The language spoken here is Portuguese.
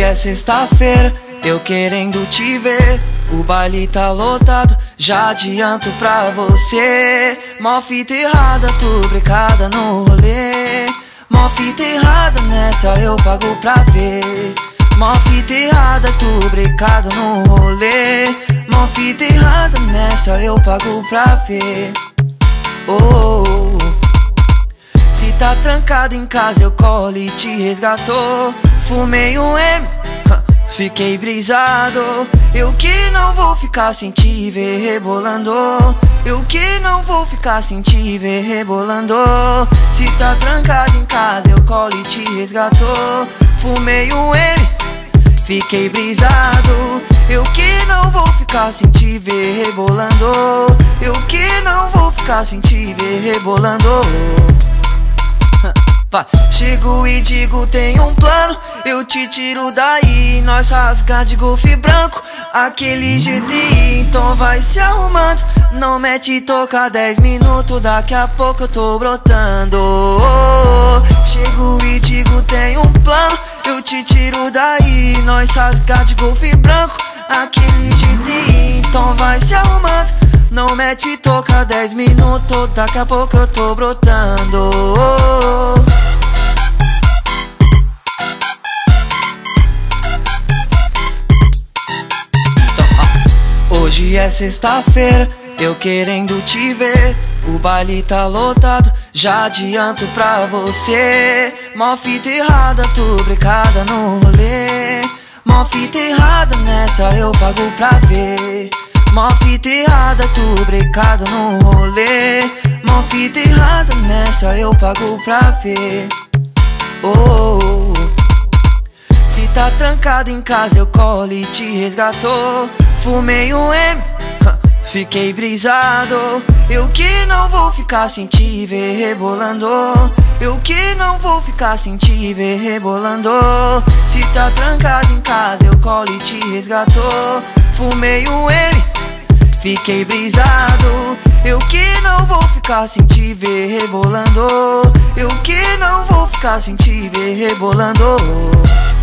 Hoje é sexta-feira, eu querendo te ver. O baile tá lotado, já adianto pra você. Mó fita errada, tô brecada no rolê. Mó fita errada, nessa eu pago pra ver. Mó fita errada, tô brecada no rolê. Mó fita errada, nessa eu pago pra ver. Oh, se tá trancado em casa eu colo e te resgatou. Fumei um M, fiquei brisado. Eu que não vou ficar sem te ver rebolando. Eu que não vou ficar sem te ver rebolando. Se tá trancado em casa eu colo e te resgatou. Fumei um M, fiquei brisado. Eu que não vou ficar sem te ver rebolando. Eu que não vou ficar sem te ver rebolando. Chego e digo, tem um plano. Eu te tiro daí, nós rasgar de golfe branco. Aquele GTI, então vai se arrumando. Não mete toca 10 minutos, daqui a pouco eu tô brotando. Chego e digo, tem um plano. Eu te tiro daí, nós rasgar de golfe branco. Aquele GTI, então vai se arrumando. Não mete toca 10 minutos, daqui a pouco eu tô brotando. Hoje é sexta-feira, eu querendo te ver. O baile tá lotado, já adianto pra você. Mó fita errada, tô brecada no rolê. Mó fita errada, nessa eu pago pra ver. Mó fita errada, tô brecada no rolê. Mó fita errada, nessa eu pago pra ver. Oh, se tá trancado em casa eu colo e te resgatou. Fumei um M, fiquei brisado. Eu que não vou ficar sem te ver rebolando. Eu que não vou ficar sem te ver rebolando. Se tá trancado em casa eu colo e te resgatou. Fumei um M, fiquei brisado. Eu que não vou ficar sem te ver rebolando. Eu que não vou ficar sem te ver rebolando.